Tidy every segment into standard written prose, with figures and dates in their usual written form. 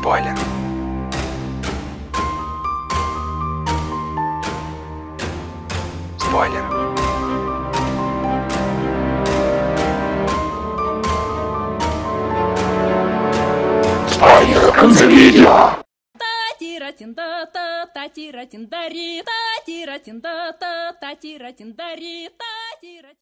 спален. Спален. Спален канцелярия.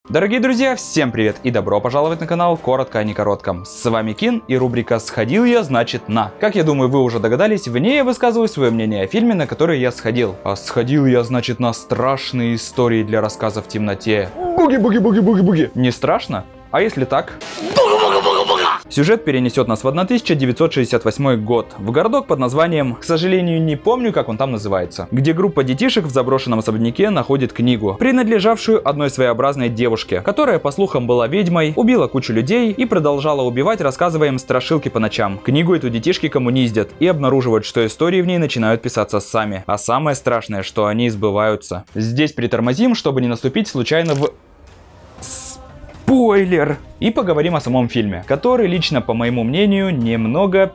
Дорогие друзья, всем привет и добро пожаловать на канал Коротко о Не Коротком. С вами Кин и рубрика «Сходил я, значит на». Как я думаю, вы уже догадались, в ней я высказываю свое мнение о фильме, на который я сходил. А сходил я, значит, на страшные истории для рассказа в темноте. Буги-буги-буги-буги-буги. Не страшно? А если так? Сюжет перенесет нас в 1968 год, в городок под названием, к сожалению, не помню, как он там называется, где группа детишек в заброшенном особняке находит книгу, принадлежавшую одной своеобразной девушке, которая, по слухам, была ведьмой, убила кучу людей и продолжала убивать, рассказывая им страшилки по ночам. Книгу эту детишки коммуниздят и обнаруживают, что истории в ней начинают писаться сами, а самое страшное, что они сбываются. Здесь притормозим, чтобы не наступить случайно в... спойлер! И поговорим о самом фильме, который лично, по моему мнению, немного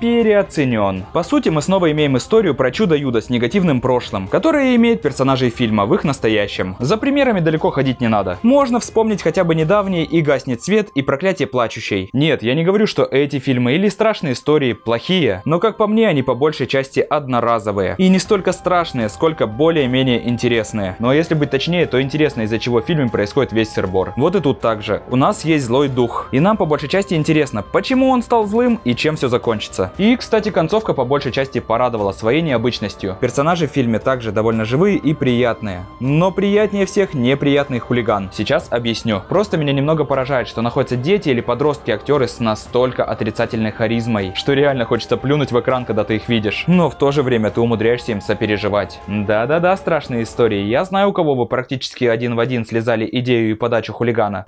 переоценен. По сути, мы снова имеем историю про чудо-юдо с негативным прошлым, которое имеет персонажей фильма в их настоящем. За примерами далеко ходить не надо. Можно вспомнить хотя бы недавние «И гаснет свет» и «Проклятие плачущей». Нет, я не говорю, что эти фильмы или страшные истории плохие, но, как по мне, они по большей части одноразовые. И не столько страшные, сколько более-менее интересные. Но если быть точнее, то интересно, из-за чего в фильме происходит весь сырбор. Вот и тут также. У нас есть злой дух. И нам по большей части интересно, почему он стал злым и чем все закончится. И, кстати, концовка по большей части порадовала своей необычностью. Персонажи в фильме также довольно живые и приятные. Но приятнее всех неприятный хулиган. Сейчас объясню. Просто меня немного поражает, что находятся дети или подростки-актеры с настолько отрицательной харизмой, что реально хочется плюнуть в экран, когда ты их видишь. Но в то же время ты умудряешься им сопереживать. Да-да-да, страшные истории. Я знаю, у кого вы практически один в один слезали идею и подачу хулигана.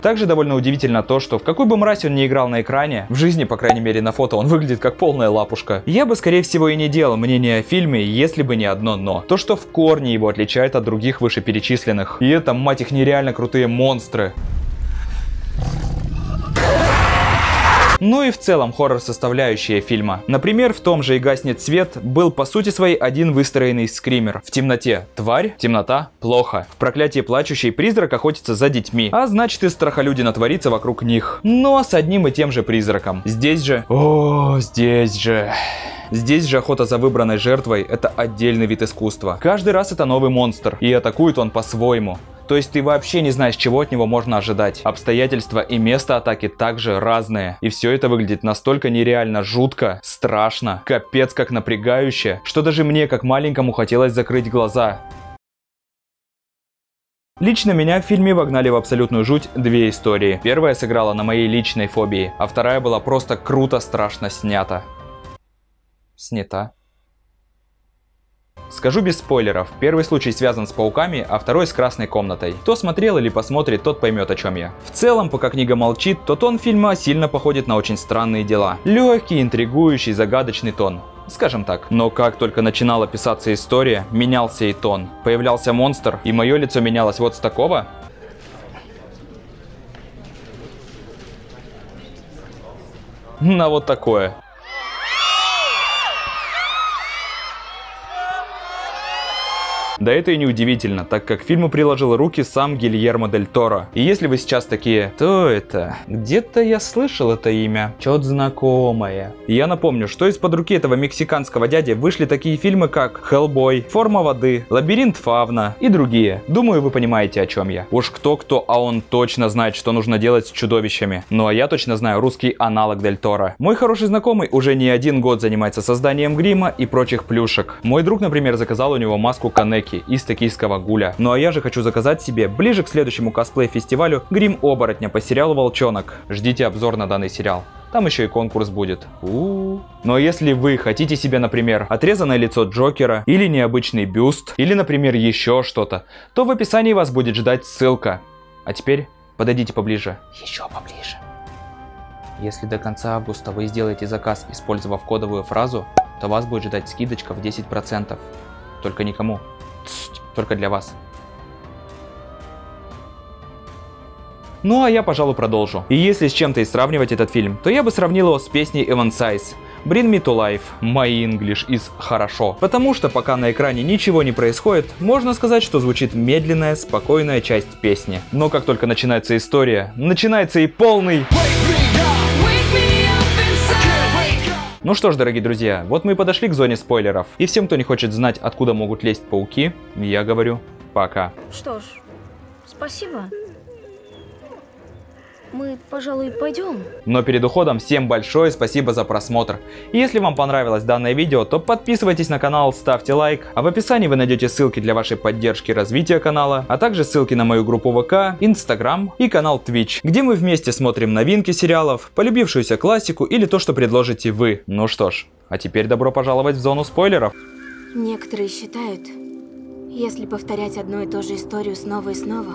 Также довольно удивительно то, что в какую бы мразь он ни играл на экране, в жизни, по крайней мере на фото, он выглядит как полная лапушка. Я бы, скорее всего, и не делал мнение о фильме, если бы не одно «но». То, что в корне его отличает от других вышеперечисленных. И это, мать их, нереально крутые монстры. Ну и в целом хоррор-составляющая фильма. Например, в том же «И гаснет свет» был по сути своей один выстроенный скример. В темноте тварь, темнота плохо. В проклятии плачущей призрак охотится за детьми, а значит и страхолюдина творится вокруг них. Но с одним и тем же призраком. Здесь же... Здесь же охота за выбранной жертвой – это отдельный вид искусства. Каждый раз это новый монстр, и атакует он по-своему. То есть ты вообще не знаешь, чего от него можно ожидать. Обстоятельства и место атаки также разные. И все это выглядит настолько нереально жутко, страшно, капец как напрягающе, что даже мне, как маленькому, хотелось закрыть глаза. Лично меня в фильме вогнали в абсолютную жуть две истории. Первая сыграла на моей личной фобии, а вторая была просто круто страшно снята. Снята. Скажу без спойлеров, первый случай связан с пауками, а второй с красной комнатой. Кто смотрел или посмотрит, тот поймет, о чем я. В целом, пока книга молчит, то тон фильма сильно походит на «Очень странные дела». Легкий, интригующий, загадочный тон. Скажем так. Но как только начинала писаться история, менялся и тон. Появлялся монстр, и мое лицо менялось вот с такого... на вот такое. Да это и не удивительно, так как к фильму приложил руки сам Гильермо дель Торо. И если вы сейчас такие, кто это? Где-то я слышал это имя. Чё-то знакомое. И я напомню, что из-под руки этого мексиканского дяди вышли такие фильмы, как «Хеллбой», «Форма воды», «Лабиринт фавна» и другие. Думаю, вы понимаете, о чем я. Уж кто-кто, а он точно знает, что нужно делать с чудовищами. Ну а я точно знаю русский аналог дель Торо. Мой хороший знакомый уже не один год занимается созданием грима и прочих плюшек. Мой друг, например, заказал у него маску Канеки из «Токийского гуля». Ну а я же хочу заказать себе ближе к следующему косплей-фестивалю грим оборотня по сериалу «Волчонок». Ждите обзор на данный сериал. Там еще и конкурс будет. Но если вы хотите себе, например, отрезанное лицо Джокера, или необычный бюст, или, например, еще что-то, то в описании вас будет ждать ссылка. А теперь подойдите поближе. Еще поближе. Если до конца августа вы сделаете заказ, использовав кодовую фразу, то вас будет ждать скидочка в 10%. Только никому. Только для вас. Ну а я, пожалуй, продолжу. И если с чем-то и сравнивать этот фильм, то я бы сравнил его с песней Evan Size Bring me to life, my English is хорошо. Потому что пока на экране ничего не происходит, можно сказать, что звучит медленная, спокойная часть песни. Но как только начинается история, начинается и полный... Ну что ж, дорогие друзья, вот мы и подошли к зоне спойлеров. И всем, кто не хочет знать, откуда могут лезть пауки, я говорю пока. Что ж, спасибо. Мы, пожалуй, пойдем. Но перед уходом всем большое спасибо за просмотр. И если вам понравилось данное видео, то подписывайтесь на канал, ставьте лайк. А в описании вы найдете ссылки для вашей поддержки развития канала, а также ссылки на мою группу ВК, Инстаграм и канал Twitch, где мы вместе смотрим новинки сериалов, полюбившуюся классику или то, что предложите вы. Ну что ж, а теперь добро пожаловать в зону спойлеров. Некоторые считают, если повторять одну и ту же историю снова и снова,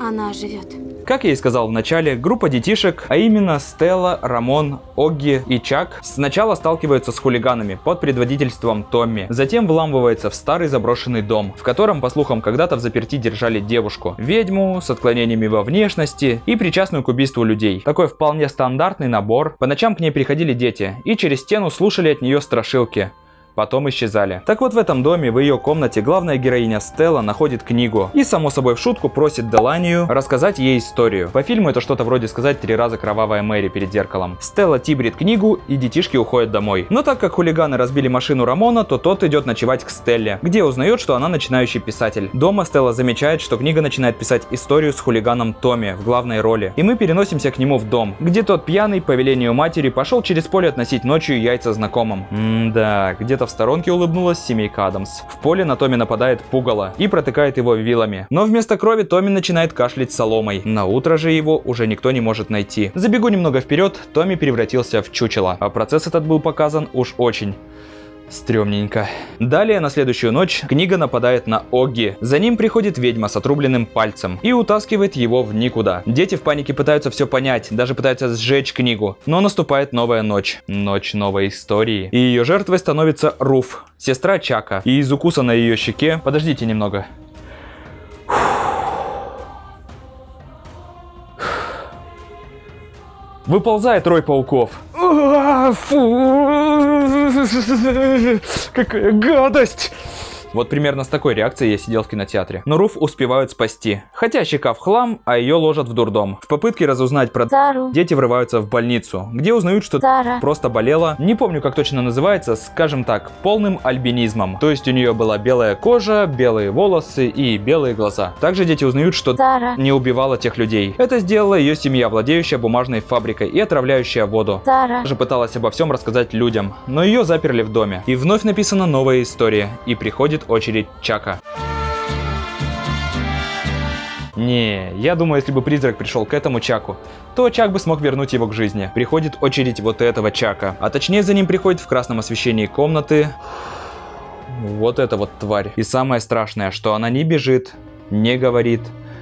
она оживет. Как я и сказал в начале, группа детишек, а именно Стелла, Рамон, Оги и Чак, сначала сталкиваются с хулиганами под предводительством Томми, затем вламывается в старый заброшенный дом, в котором, по слухам, когда-то в заперти держали девушку, ведьму с отклонениями во внешности и причастную к убийству людей. Такой вполне стандартный набор. По ночам к ней приходили дети и через стену слушали от нее страшилки. Потом исчезали. Так вот, в этом доме, в ее комнате, главная героиня Стелла находит книгу и, само собой, в шутку просит Деланию рассказать ей историю. По фильму это что-то вроде сказать 3 раза «Кровавая Мэри» перед зеркалом. Стелла тибрит книгу, и детишки уходят домой. Но так как хулиганы разбили машину Рамона, то тот идет ночевать к Стелле, где узнает, что она начинающий писатель. Дома Стелла замечает, что книга начинает писать историю с хулиганом Томми в главной роли. И мы переносимся к нему в дом, где тот пьяный, по велению матери, пошел через поле относить ночью яйца знакомым. Да, где-то в сторонке улыбнулась семейка Адамс. В поле на Томми нападает пугало и протыкает его вилами. Но вместо крови Томми начинает кашлять соломой. На утро же его уже никто не может найти. Забегу немного вперед, Томми превратился в чучело. А процесс этот был показан уж очень... стрёмненько. Далее, на следующую ночь, книга нападает на Оги. За ним приходит ведьма с отрубленным пальцем и утаскивает его в никуда. Дети в панике пытаются все понять, даже пытаются сжечь книгу. Но наступает новая ночь. Ночь новой истории. И ее жертвой становится Руф, сестра Чака. И из укуса на ее щеке... Подождите немного. Выползает рой пауков. Какая гадость! Вот примерно с такой реакцией я сидел в кинотеатре. Но Руф успевают спасти. Хотя щека в хлам, а ее ложат в дурдом. В попытке разузнать про Сару, дети врываются в больницу, где узнают, что Сара просто болела, не помню, как точно называется, скажем так, полным альбинизмом. То есть у нее была белая кожа, белые волосы и белые глаза. Также дети узнают, что Сара не убивала тех людей. Это сделала ее семья, владеющая бумажной фабрикой и отравляющая воду. Сара же пыталась обо всем рассказать людям, но ее заперли в доме. И вновь написана новая история, и приходит очередь Чака. Не, я думаю, если бы призрак пришел к этому Чаку, то Чак бы смог вернуть его к жизни. Приходит очередь вот этого Чака, а точнее за ним приходит в красном освещении комнаты вот эта вот тварь. И самое страшное, что она не бежит, не говорит,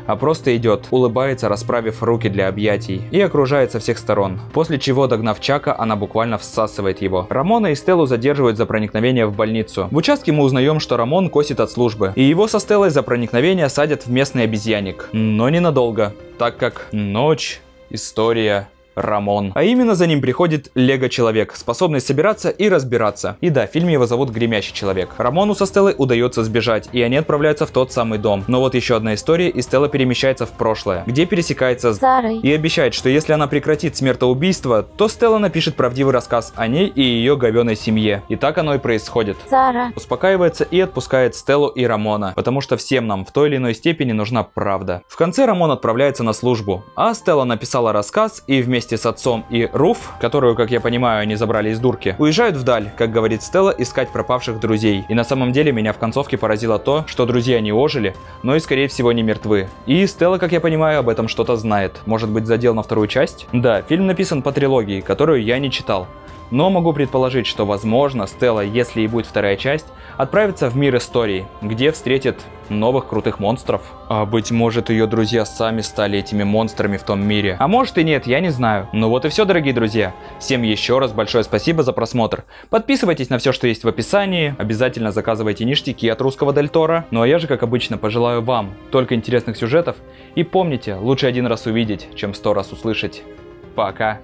а просто идет, улыбается, расправив руки для объятий, и окружает со всех сторон. После чего, догнав Чака, она буквально всасывает его. Рамона и Стеллу задерживают за проникновение в больницу. В участке мы узнаем, что Рамон косит от службы, и его со Стеллой за проникновение садят в местный обезьянник. Но ненадолго, так как ночь, история... Рамон. А именно за ним приходит Лего-человек, способный собираться и разбираться. И да, в фильме его зовут Гремящий Человек. Рамону со Стеллой удается сбежать, и они отправляются в тот самый дом. Но вот еще одна история, и Стелла перемещается в прошлое, где пересекается с Сарой. И обещает, что если она прекратит смертоубийство, то Стелла напишет правдивый рассказ о ней и ее говёной семье. И так оно и происходит. Сара успокаивается и отпускает Стеллу и Рамона, потому что всем нам в той или иной степени нужна правда. В конце Рамон отправляется на службу, а Стелла написала рассказ, и вместе с отцом и Руф, которую, как я понимаю, они забрали из дурки, уезжают вдаль, как говорит Стелла, искать пропавших друзей. И на самом деле меня в концовке поразило то, что друзья не ожили, но и скорее всего не мертвы. И Стелла, как я понимаю, об этом что-то знает. Может быть, задел на 2-ю часть? Да, фильм написан по трилогии, которую я не читал. Но могу предположить, что, возможно, Стелла, если и будет вторая часть, отправится в мир истории, где встретит новых крутых монстров. А быть может, ее друзья сами стали этими монстрами в том мире. А может и нет, я не знаю. Ну вот и все, дорогие друзья. Всем еще раз большое спасибо за просмотр. Подписывайтесь на все, что есть в описании. Обязательно заказывайте ништяки от русского Дель Торо. Ну а я же, как обычно, пожелаю вам только интересных сюжетов. И помните, лучше один раз увидеть, чем 100 раз услышать. Пока.